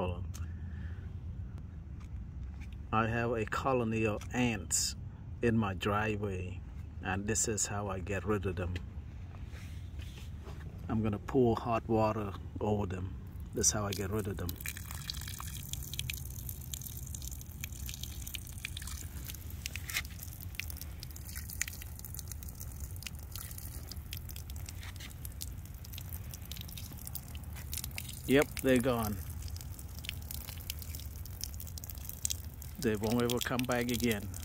column. I have a colony of ants in my driveway, and this is how I get rid of them. I'm gonna pour hot water over them. This is how I get rid of them. Yep, they're gone. They won't ever come back again.